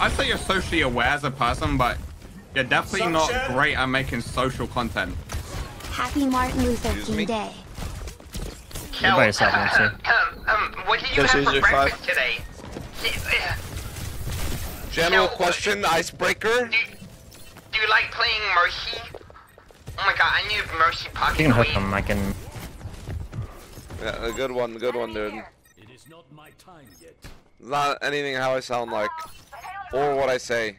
I'd say you're socially aware as a person, but you're definitely not great at making social content. Happy Martin Luther King Day. What did you have for breakfast today? General question, icebreaker? Do you like playing Mercy? Oh my god, I need Mercy pocket. You can hook him, I can... Yeah, good one, dude. It is not my time yet. Not anything how I sound like, or what I say.